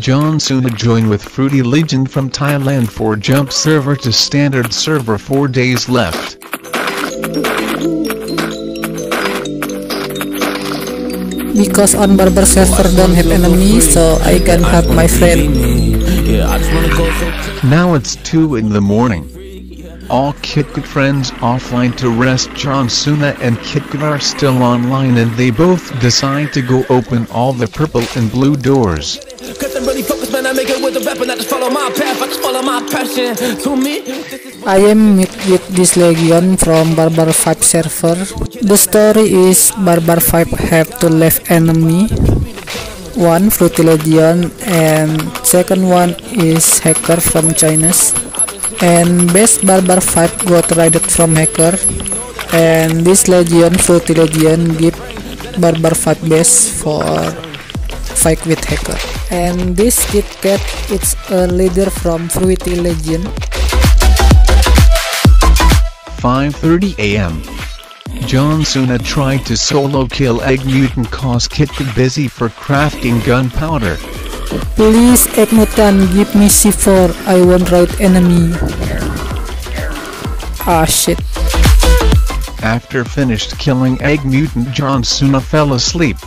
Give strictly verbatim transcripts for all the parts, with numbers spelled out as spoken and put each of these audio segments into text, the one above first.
Jon Suna join with Fruity Legion from Thailand for jump server to standard server, four days left. Because on Barbar server don't have enemies, so I can have my friend. Now it's two in the morning. All KitKat friends offline to rest. Jon Suna and KitKat are still online, and they both decide to go open all the purple and blue doors. I am with this legion from Barbar five server. The story is Barbar five have to left enemy. One Fruity Legion and second one is hacker from China. And best Barbar five got raided from hacker. And this legion Fruity Legion give Barbar five best for fight with hacker. And this KitKat, it's a leader from Fruity Legion. five thirty a m Jon Suna tried to solo kill Egg Mutant cause KitKat busy for crafting gunpowder. Please Egg Mutant, give me C four, I won't right enemy. Ah shit. After finished killing Egg Mutant, Jon Suna fell asleep.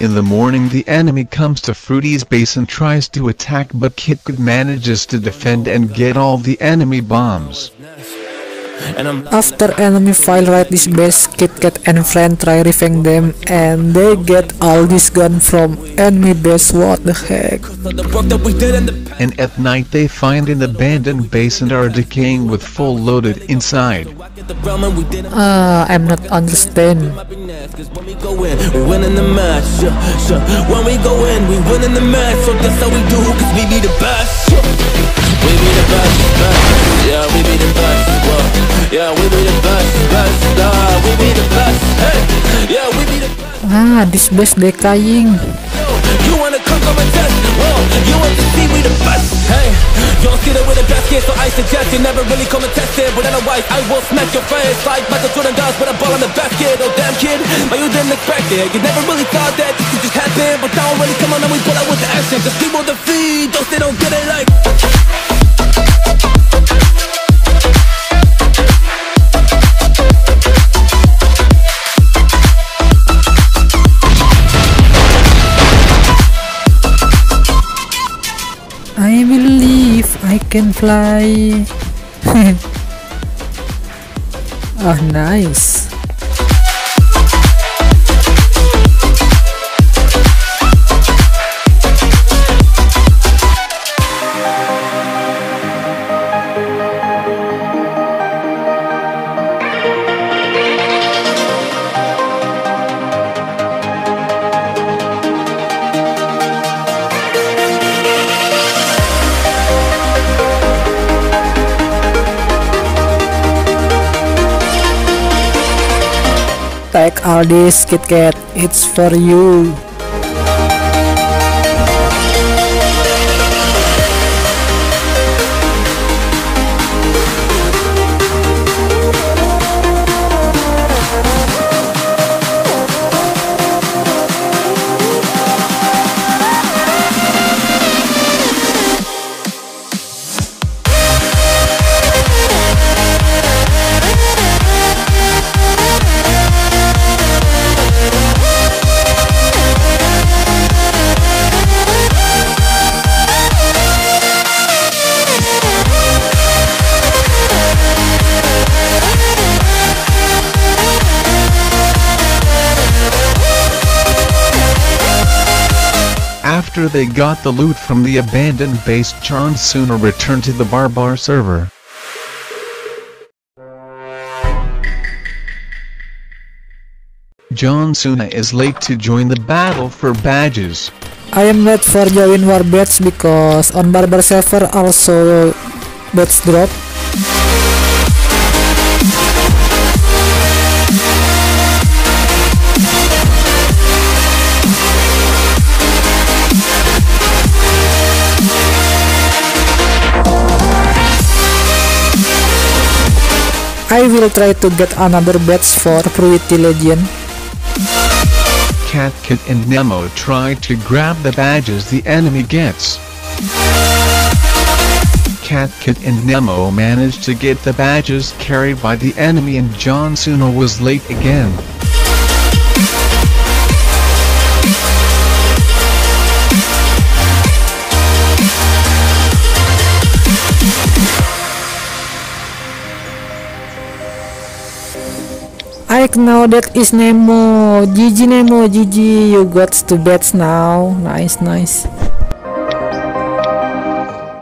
In the morning the enemy comes to Fruity's base and tries to attack, but KitKat manages to defend and get all the enemy bombs. After enemy file right this base, KitKat and friend try revenge them, and they get all this gun from enemy base. What the heck? And at night they find an abandoned base and are decaying with full loaded inside. Ah, uh, I'm not understand. Ah, this base decaying. I believe I can fly. Oh, nice. Take all this KitKat, it's for you. After they got the loot from the abandoned base, Jon Suna returned to the Barbar server. Jon Suna is late to join the battle for badges. I am late for join war badge because on Barbar server also badge drop. I will try to get another badge for Fruity Legion. Cat Kid and Nemo try to grab the badges the enemy gets. Cat Kid and Nemo managed to get the badges carried by the enemy, and Jon Suna was late again. I know that is Nemo. G G Nemo, G G, you got two bets now. Nice, nice.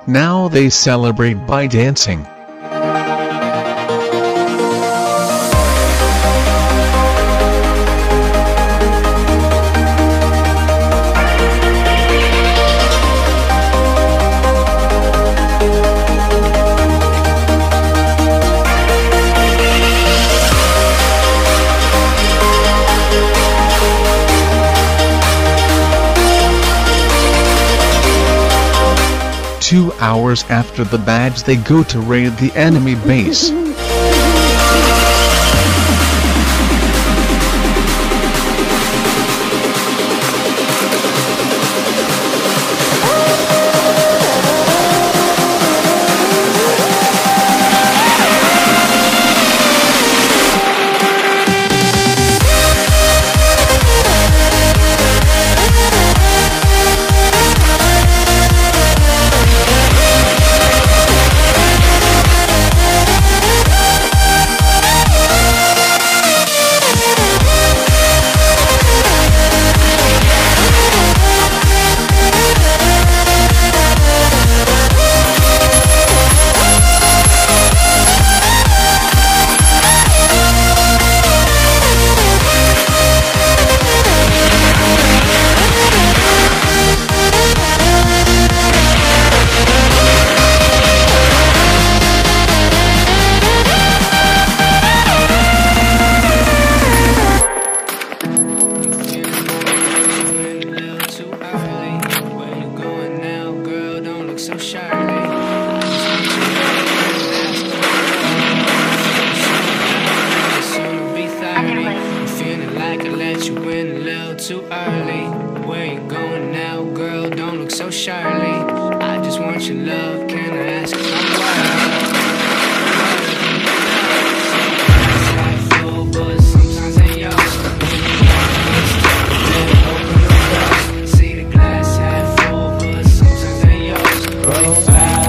Now they celebrate by dancing. Two hours after the badge, they go to raid the enemy base. Too early, where you going now, girl? Don't look so shyly. I just want your love. Can I ask for love? But sometimes ain't yours. See the glass half full, but sometimes ain't yours.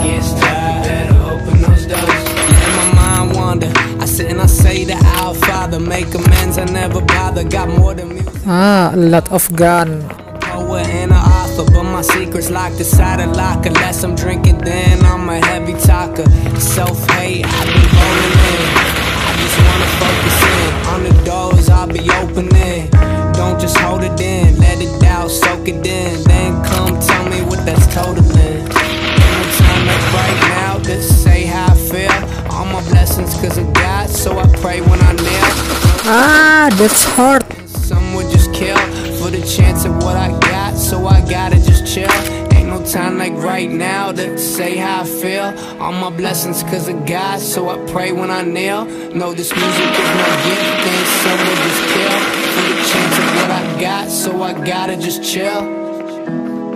Get stuck, better open those doors. Let my mind wander. I sit and I say that our Father make amends. I never bother. Got more than music. Ah, a lot of gun. Poet and an author, but my secrets locked inside a locker. Unless I'm drinking, then I'm a heavy talker. Self-hate, I've been holding in. I just wanna focus in on the doors I'll be opening. Don't just hold it in, let it out, soak it in. Then come tell me what that's totaling. I'ma turn up right now, just say how I feel. All my blessings 'cause of God, so I pray when I kneel. Ah, that's hard. For the chance of what I got, so I gotta just chill. Ain't no time like right now to say how I feel. All my blessings 'cause of God, so I pray when I kneel. No, this music is my gift, then someone just kill. For the chance of what I got, so I gotta just chill.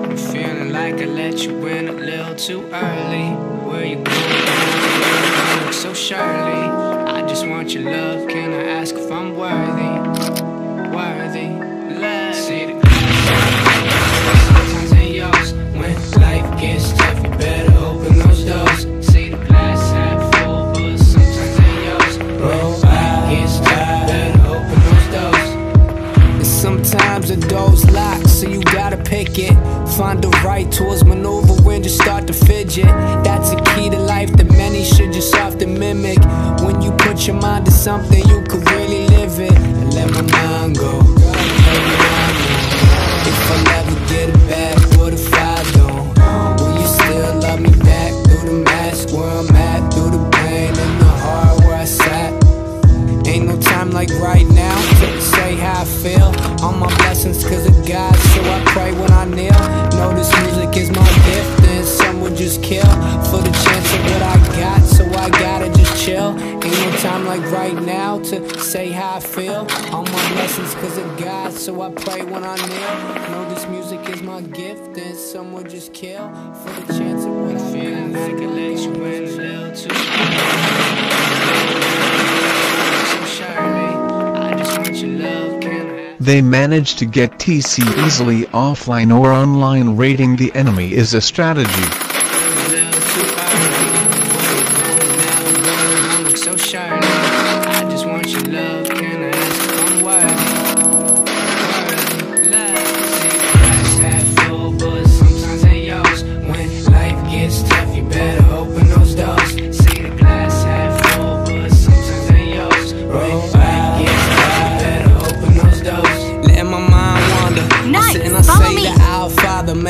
I'm feeling like I let you in a little too early. Where you going? Look so surely. I just want your love. Can I ask if I'm worthy? Worthy, love. See the glass. Sometimes ain't yours. When life gets tough, you better open those doors. See the glass half full, but sometimes ain't yours. When life gets tough, better open those doors. And sometimes the door's locked, so you gotta pick it. Find the right tools, maneuver when you start to fidget. That's the key to life that many should just often mimic. When you put your mind to something, you could really live it. And let my mind go. If I never get it back, what if I don't? Will you still love me back? Through the mask where I'm at, through the pain and the heart where I sat. Ain't no time like right now to say how I feel. All my blessings 'cause of God, so I pray when I kneel. Know this music is my gift, and some would just kill. For the chance of what I got, so I gotta just chill. Ain't no time like right now to say how I feel. All my lessons cause of God, so I pray when I kneel. Know this music is my gift and some will just kill for the chance of what I feel. I can let you in a little too. So sorry, I just want your love, can I? They managed to get T C easily offline or online. Raiding the enemy is a strategy.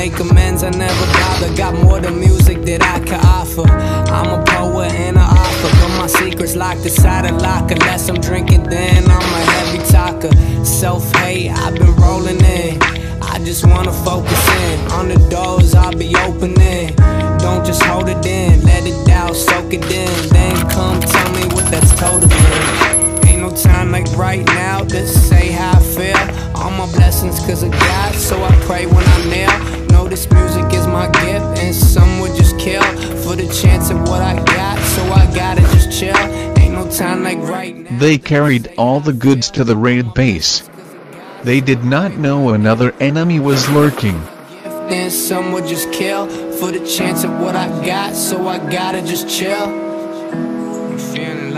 Make amends, I never bother. Got more than music that I can offer. I'm a poet and an author, but my secrets locked inside a locker. Unless I'm drinking, then I'm a heavy talker. Self-hate, I've been rolling in. I just wanna focus in on the doors I'll be opening. Don't just hold it in, let it out, soak it in. Then come tell me what that's told me. Ain't no time like right now to say how I feel. All my blessings cause of God, so I pray when I kneel. Know this music is my gift, and some would just kill for the chance of what I got, so I gotta just chill. Ain't no time like right now. They carried all the goods to the raid base. They did not know another enemy was lurking. And some would just kill for the chance of what I got, so I gotta just chill.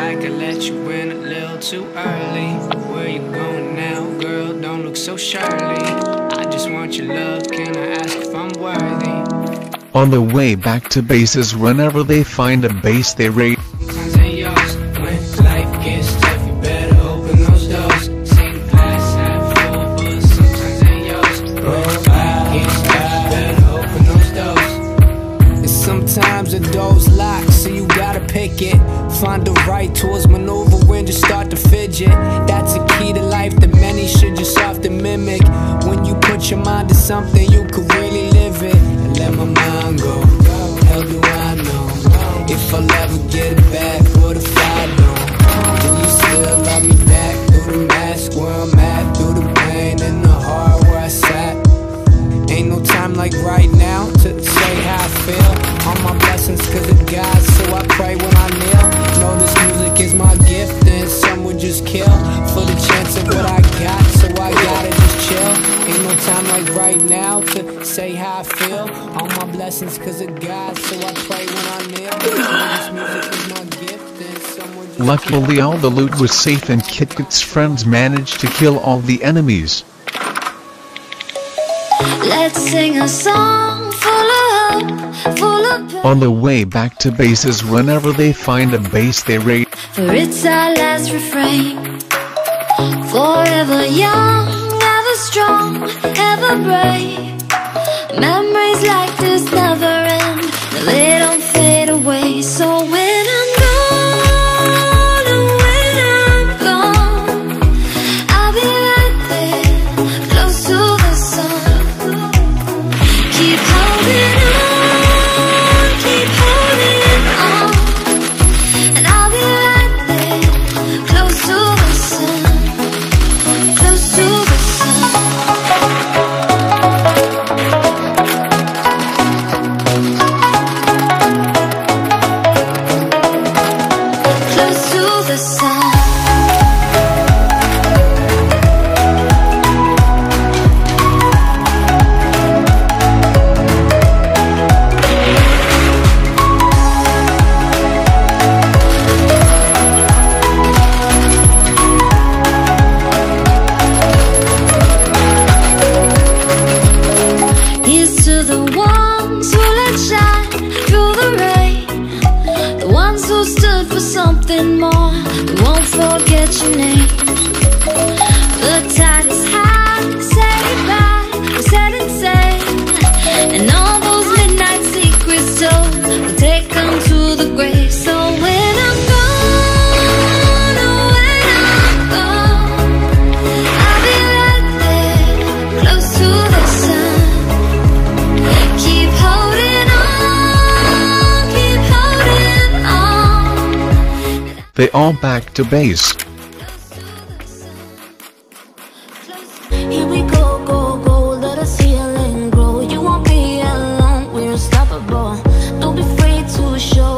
Like I let you in a little too early. Where you going now, girl? Don't look so surely. I just want your love, can I ask if I'm worthy? On the way back to bases, whenever they find a base they raid. Find the right tools, maneuver when you start to fidget. That's a key to life that many should just often mimic. When you put your mind to something, you could really live it. I let my mind go, hell do I know? If I'll ever get it back, what if I don't? Do you still love me back? Through the mask where I'm at, through the pain and the heart where I sat. Ain't no time like right now to say how I feel. All my blessings cause of God, so I pray when I kneel. Know this music is my gift, and some would just kill for the chance of what I got, so I gotta just chill. Ain't no time like right now to say how I feel. All my blessings cause of God, so I pray when I kneel. Know this music is my gift, and some would just kill. Luckily all the loot was safe and KitKat's friends managed to kill all the enemies. Let's sing a song full of hope, full of pain. On the way back to bases, whenever they find a base they raid. For it's our last refrain. Forever young, ever strong, ever brave. Memories like this never end, they don't fade away. So when I'm gone, and when I'm gone, I'll be right there, close to the sun. They are back to base. Here we go, go, go, let us heal and grow. You won't be alone, we're unstoppable. Don't be afraid to show.